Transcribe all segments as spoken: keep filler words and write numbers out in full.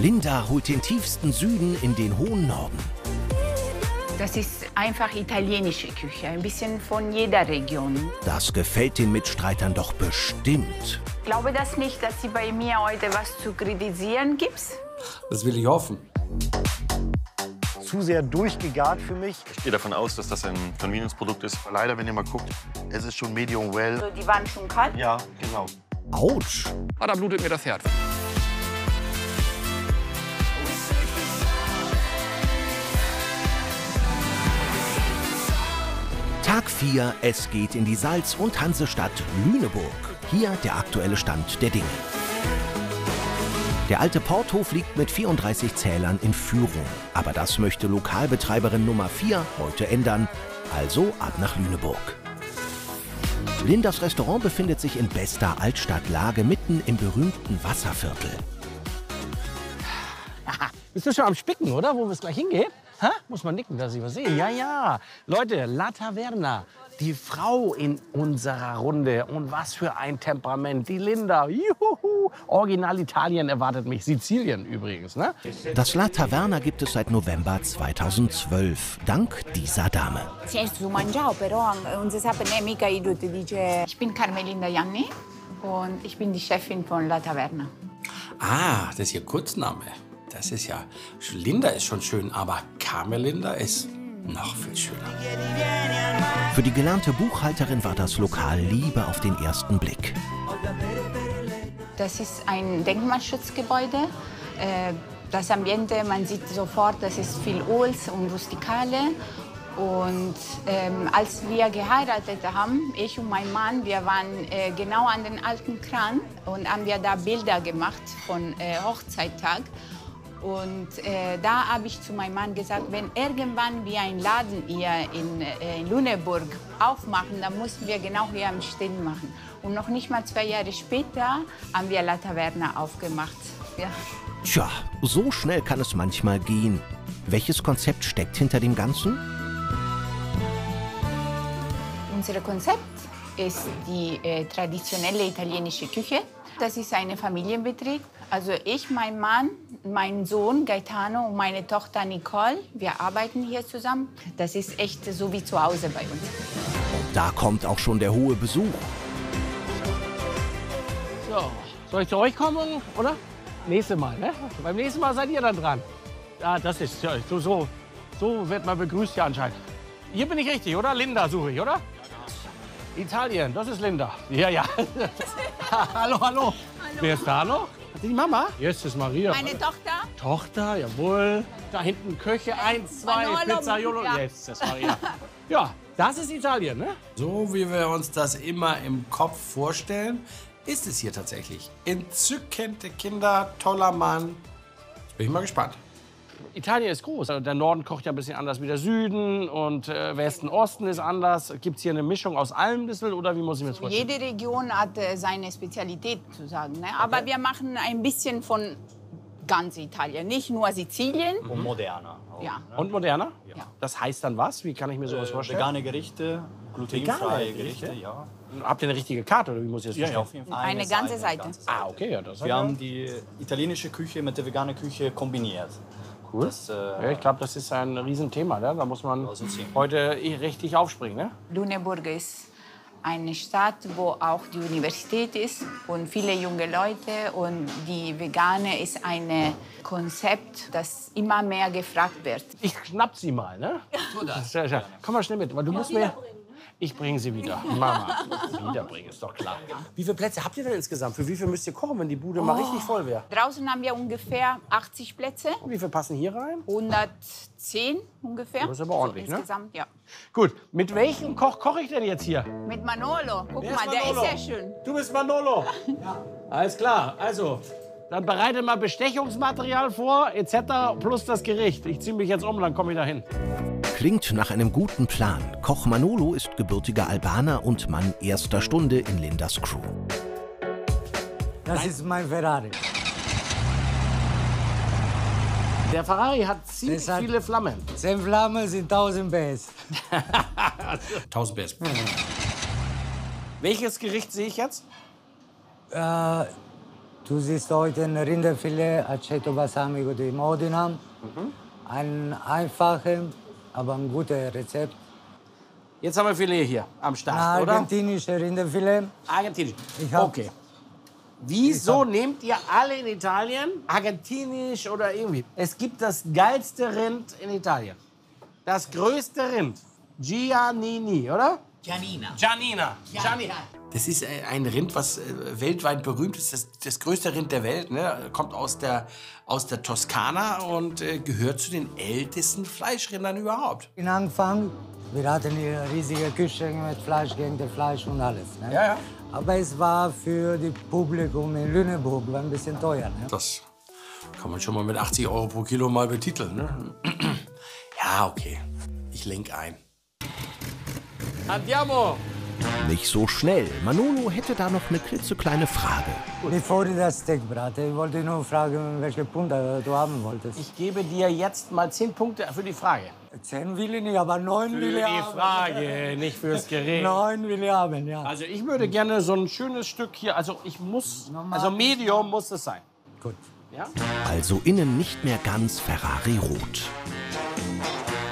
Linda holt den tiefsten Süden in den hohen Norden. Das ist einfach italienische Küche, ein bisschen von jeder Region. Das gefällt den Mitstreitern doch bestimmt. Ich glaube das nicht, dass sie bei mir heute was zu kritisieren gibt. Das will ich hoffen. Zu sehr durchgegart für mich. Ich gehe davon aus, dass das ein Convenience-Produkt ist. Leider, wenn ihr mal guckt, es ist schon medium well. Also die waren schon kalt? Ja, genau. Autsch. Ah, da blutet mir das Herz. Tag vier, es geht in die Salz- und Hansestadt Lüneburg. Hier der aktuelle Stand der Dinge. Der alte Porthof liegt mit vierunddreißig Zählern in Führung. Aber das möchte Lokalbetreiberin Nummer vier heute ändern. Also ab nach Lüneburg. Lindas Restaurant befindet sich in bester Altstadtlage, mitten im berühmten Wasserviertel. Aha. Bist du schon am Spicken, oder? Wo wir es gleich hingehen? Ha? Muss man nicken, dass ich was sehe. Ja, ja. Leute, La Taverna, die Frau in unserer Runde. Und was für ein Temperament. Die Linda. Juhu. Original Italien erwartet mich. Sizilien übrigens, ne? Das La Taverna gibt es seit November zweitausendzwölf. Dank dieser Dame. Ich bin Carmela di Gianni und ich bin die Chefin von La Taverna. Ah, das ist ihr Kurzname. Das ist ja, Linda ist schon schön, aber Carmelinda ist noch viel schöner. Für die gelernte Buchhalterin war das Lokal Liebe auf den ersten Blick. Das ist ein Denkmalschutzgebäude. Das Ambiente, man sieht sofort, das ist viel Holz und Rustikale. Und ähm, als wir geheiratet haben, ich und mein Mann, wir waren äh, genau an den alten Kran und haben wir da Bilder gemacht von äh, Hochzeittag. Und äh, da habe ich zu meinem Mann gesagt, wenn irgendwann wir einen Laden hier in, äh, in Lüneburg aufmachen, dann mussten wir genau hier am Stehen machen. Und noch nicht mal zwei Jahre später haben wir La Taverna aufgemacht. Ja. Tja, so schnell kann es manchmal gehen. Welches Konzept steckt hinter dem Ganzen? Unser Konzept ist die äh, traditionelle italienische Küche. Das ist ein Familienbetrieb. Also ich, mein Mann, mein Sohn Gaetano und meine Tochter Nicole, wir arbeiten hier zusammen. Das ist echt so wie zu Hause bei uns. Da kommt auch schon der hohe Besuch. So, soll ich zu euch kommen, oder? Nächstes Mal, ne? Beim nächsten Mal seid ihr dann dran. Ja, das ist ja, so, so, so wird man begrüßt ja anscheinend. Hier bin ich richtig, oder? Linda suche ich, oder? Italien, das ist Linda. Ja, ja. Hallo, hallo, hallo. Wer ist da noch? Die Mama? Jetzt ist Maria. Meine Tochter. Tochter, jawohl. Da hinten Köche, eins, zwei, Pizzaiolo. Jetzt ist Maria. Ja, das ist Italien, ne? So wie wir uns das immer im Kopf vorstellen, ist es hier tatsächlich. Entzückende Kinder, toller Mann. Bin ich mal gespannt. Italien ist groß. Der Norden kocht ja ein bisschen anders wie der Süden und äh, Westen, Osten ist anders. Gibt es hier eine Mischung aus allem ein bisschen oder wie muss ich mir das vorstellen? Jede Region hat äh, seine Spezialität zu sagen, ne? Aber okay, wir machen ein bisschen von ganz Italien, nicht nur Sizilien. Und moderner. Auch, ja. Ne? Und moderner? Ja. Das heißt dann was? Wie kann ich mir sowas vorstellen? Äh, vegane Gerichte, glutenfreie Gerichte, Gerichte, ja. Habt ihr eine richtige Karte oder wie muss ich das verstehen? Ja, auf jeden Fall. Eine, eine ganze Seite. Ganze Seite. Ah, okay. Ja, das wir haben die italienische Küche mit der veganen Küche kombiniert. Cool. Das, äh, ja, ich glaube, das ist ein Riesenthema. Ne? Da muss man heute richtig aufspringen. Ne? Lüneburg ist eine Stadt, wo auch die Universität ist und viele junge Leute. Und die Vegane ist ein Konzept, das immer mehr gefragt wird. Ich schnapp sie mal. Ne? Ja. Komm mal schnell mit, weil du musst mir... Ich bringe sie wieder. Mama, wiederbringen, ist doch klar. Wie viele Plätze habt ihr denn insgesamt? Für wie viel müsst ihr kochen, wenn die Bude oh. mal richtig voll wäre? Draußen haben wir ungefähr achtzig Plätze. Und wie viel passen hier rein? hundertzehn ungefähr. Das ist aber ordentlich, so insgesamt, ne? Ja. Gut, mit welchem Koch koche ich denn jetzt hier? Mit Manolo. Guck der mal, Manolo. Der ist sehr schön. Du bist Manolo. Ja. Alles klar, also, dann bereite mal Bestechungsmaterial vor, et cetera plus das Gericht. Ich ziehe mich jetzt um, dann komme ich da hin. Klingt nach einem guten Plan. Koch Manolo ist gebürtiger Albaner und Mann erster Stunde in Lindas Crew. Das ist mein Ferrari. Der Ferrari hat ziemlich hat viele Flammen. Zehn Flammen sind tausend B S. tausend B S. Mhm. Welches Gericht sehe ich jetzt? Äh, Du siehst heute ein Rinderfilet Aceto Balsamico di Modena. Mhm. Ein einfaches, aber ein gutes Rezept. Jetzt haben wir Filet hier am Start, oder? Argentinische Rinderfilet. Argentinisch. Okay. Wieso nehmt ihr alle in Italien argentinisch oder irgendwie? Es gibt das geilste Rind in Italien. Das größte Rind. Giannini, oder? Giannina. Giannina. Giannina. Das ist ein Rind, was weltweit berühmt ist. Das, das größte Rind der Welt, ne? Kommt aus der, aus der Toskana und äh, gehört zu den ältesten Fleischrindern überhaupt. In Anfang, wir hatten eine riesige Küche mit Fleisch gegen das Fleisch und alles. Ne? Ja, ja. Aber es war für das Publikum in Lüneburg ein bisschen teuer. Ne? Das kann man schon mal mit achtzig Euro pro Kilo mal betiteln. Ne? Ja, okay. Ich lenk ein. Andiamo! Nicht so schnell. Manolo hätte da noch eine klitzekleine Frage. Bevor ich das Steak brate, ich wollte nur fragen, welche Punkte du haben wolltest. Ich gebe dir jetzt mal zehn Punkte für die Frage. Zehn will ich nicht, aber neun will ich haben. Für die Frage, nicht fürs Gerät. Neun will ich haben, ja. Also ich würde gerne so ein schönes Stück hier, also ich muss, also Medium muss es sein. Gut. Ja? Also innen nicht mehr ganz Ferrari-rot.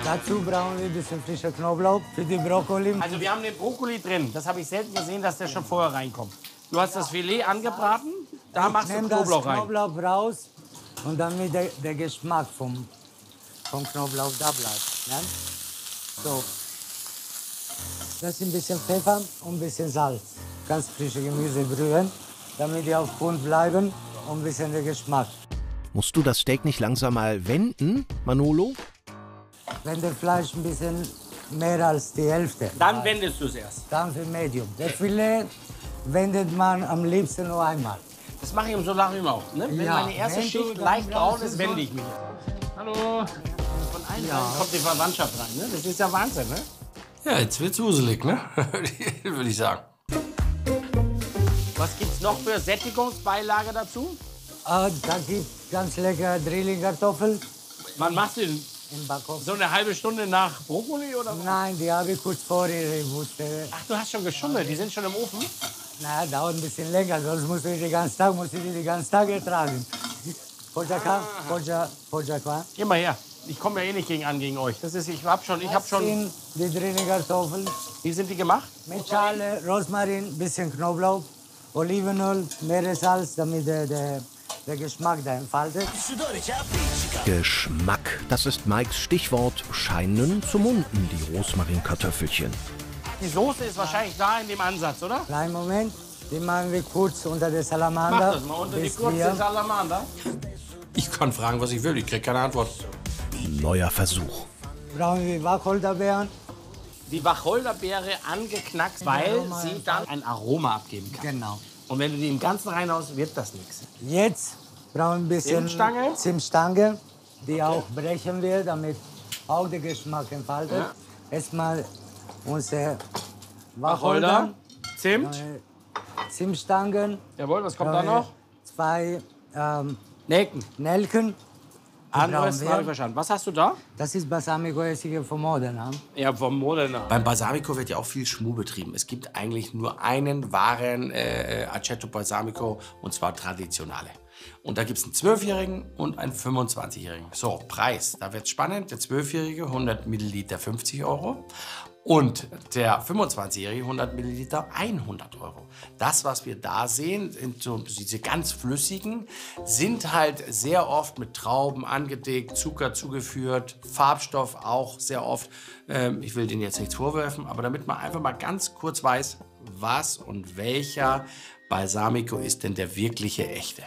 Dazu brauchen wir ein bisschen frischer Knoblauch für die Brokkoli. Also wir haben den Brokkoli drin. Das habe ich selten gesehen, dass der schon vorher reinkommt. Du hast das Filet angebraten, da machst du Knoblauch rein. Ich nehme das Knoblauch raus und damit der, der Geschmack vom, vom Knoblauch da bleibt. Ne? So. Das ist ein bisschen Pfeffer und ein bisschen Salz. Ganz frische Gemüse brühen, damit die auf Grund bleiben und ein bisschen der Geschmack. Musst du das Steak nicht langsam mal wenden, Manolo? Wenn das Fleisch ein bisschen mehr als die Hälfte. Dann wendest du es erst. Dann für Medium. Das Filet wendet man am liebsten nur einmal. Das mache ich um so lange immer auch. Ne? Wenn ja, meine erste wenn Schicht leicht braun ist, wende ich mich. Hallo. Von allen ja. kommt die Verwandtschaft rein. Ne? Das ist ja Wahnsinn, ne? Ja, jetzt wird's wuselig, ne? Würde ich sagen. Was gibt's noch für Sättigungsbeilage dazu? Ah, da gibt's ganz lecker Drillingkartoffeln. Man macht den so eine halbe Stunde nach Brokkoli oder was? Nein, die habe ich kurz vorher gewusst. Ach, du hast schon geschummelt, die sind schon im Ofen? Na, dauert ein bisschen länger, sonst muss ich den ganzen Tag, muss ich die den ganzen Tag ertragen. Pojaka, Pojaka, Pojaka. Geh mal her, ich komme ja eh nicht gegen an gegen euch. Das ist, ich habe schon, ich habe schon. Die drinnen Kartoffeln. Wie sind die gemacht? Mit Schale, Rosmarin, bisschen Knoblauch, Olivenöl, Meersalz, damit der, der Der Geschmack da entfaltet. Geschmack, das ist Mikes Stichwort, scheinen zu munden, die Rosmarinkartoffelchen. Die Soße ist wahrscheinlich da in dem Ansatz, oder? Kleinen Moment, die machen wir kurz unter der Salamander. Mach das mal, unter die kurze Salamander. Ich kann fragen, was ich will, ich krieg keine Antwort. Neuer Versuch. Brauchen wir Wacholderbeeren. Die Wacholderbeere angeknackt, weil sie dann ein Aroma abgeben kann. Genau. Und wenn du die im Ganzen reinhaust, wird das nichts. Jetzt brauchen wir ein bisschen Zimtstange, Zimtstange die okay. auch brechen wir, damit auch der Geschmack entfaltet. Ja. Erstmal unser Wacholder, Zimt, Zimtstangen. Jawohl, was kommt da noch? Zwei ähm, Nelken. Nelken. Anderes habe ich verstanden. Was hast du da? Das ist Balsamico-Essige von Modena. Ja, von Modena. Beim Balsamico wird ja auch viel Schmuh betrieben. Es gibt eigentlich nur einen wahren äh, Aceto Balsamico, und zwar Traditionale. Und da gibt es einen zwölfjährigen und einen fünfundzwanzigjährigen. So, Preis, da wird's spannend. Der zwölfjährige hundert Milliliter fünfzig Euro und der fünfundzwanzigjährige hundert Milliliter hundert Euro. Das, was wir da sehen, sind so diese ganz flüssigen, sind halt sehr oft mit Trauben angedickt, Zucker zugeführt, Farbstoff auch sehr oft. Ähm, ich will denen jetzt nichts vorwerfen, aber damit man einfach mal ganz kurz weiß, was und welcher Balsamico ist denn der wirkliche echte.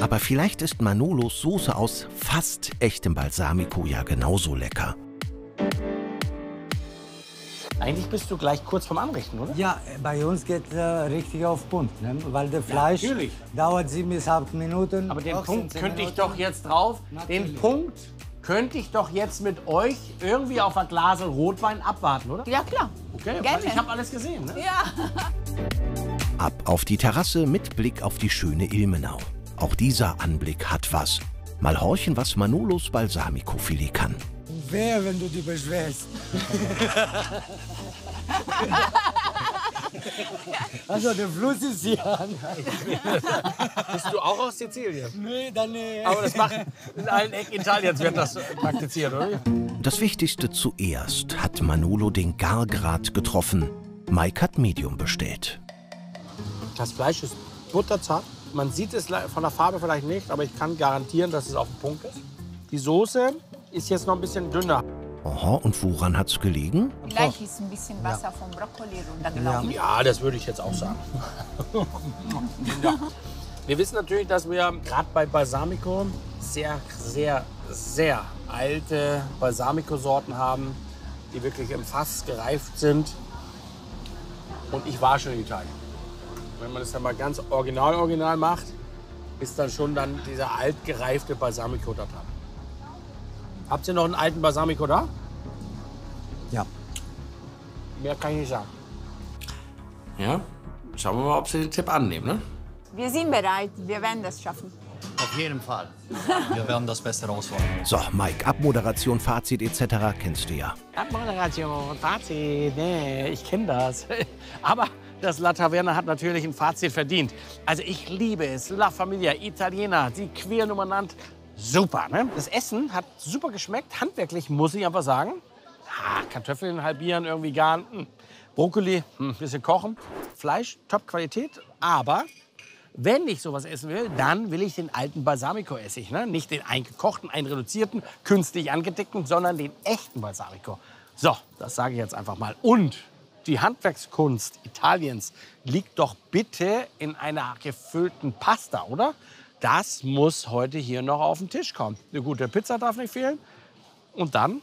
Aber vielleicht ist Manolos Soße aus fast echtem Balsamico ja genauso lecker. Eigentlich bist du gleich kurz vorm Anrichten, oder? Ja, bei uns geht es äh, richtig auf Punkt, ne? Weil das Fleisch ja, dauert sieben bis acht Minuten. Aber den doch, Punkt könnte ich doch jetzt drauf. Natürlich. Den Punkt könnte ich doch jetzt mit euch irgendwie auf ein Glas Rotwein abwarten, oder? Ja, klar. Okay, gerne. Ich habe alles gesehen, ne? Ja. Ab auf die Terrasse mit Blick auf die schöne Ilmenau. Auch dieser Anblick hat was. Mal horchen, was Manolos Balsamico-Filet kann. Wer, wenn du dich beschwerst. Also der Fluss ist hier. Bist du auch aus Sizilien? Nee, dann nee. Aber das macht in allen Ecken Italiens wird das praktiziert, oder? Das Wichtigste zuerst hat Manolo den Gargrad getroffen. Mike hat Medium bestellt. Das Fleisch ist butterzart. Man sieht es von der Farbe vielleicht nicht, aber ich kann garantieren, dass es auf dem Punkt ist. Die Soße ist jetzt noch ein bisschen dünner. Aha, und woran hat es gelegen? Vielleicht ist ein bisschen Wasser ja. vom Brokkoli runtergelaufen. Ja, das würde ich jetzt auch sagen. Ja. Wir wissen natürlich, dass wir gerade bei Balsamico sehr, sehr, sehr alte Balsamico-Sorten haben, die wirklich im Fass gereift sind. Und ich war schon in Italien. Wenn man das dann mal ganz original, original macht, ist dann schon dann dieser altgereifte Balsamico da dran. Habt ihr noch einen alten Balsamico da? Ja. Mehr kann ich nicht sagen. Ja, schauen wir mal, ob Sie den Tipp annehmen, ne? Wir sind bereit, wir werden das schaffen. Auf jeden Fall. Wir werden das Beste rausholen. So, Mike, Abmoderation, Fazit et cetera kennst du ja. Abmoderation, Fazit, nee, ich kenne das. Aber das La Taverna hat natürlich ein Fazit verdient. Also ich liebe es, La Familia, Italiener, die queeren umeinander. Super, ne? Das Essen hat super geschmeckt, handwerklich muss ich einfach sagen. Ah, Kartoffeln halbieren, irgendwie garen, hm. Brokkoli, ein hm. bisschen kochen. Fleisch, Top-Qualität, aber wenn ich sowas essen will, dann will ich den alten Balsamico-Essig. Ne? Nicht den eingekochten, einreduzierten, künstlich angedeckten, sondern den echten Balsamico. So, das sage ich jetzt einfach mal. Und die Handwerkskunst Italiens liegt doch bitte in einer gefüllten Pasta, oder? Das muss heute hier noch auf den Tisch kommen. Eine gute Pizza darf nicht fehlen. Und dann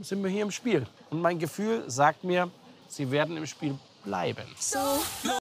sind wir hier im Spiel. Und mein Gefühl sagt mir, sie werden im Spiel bleiben. So.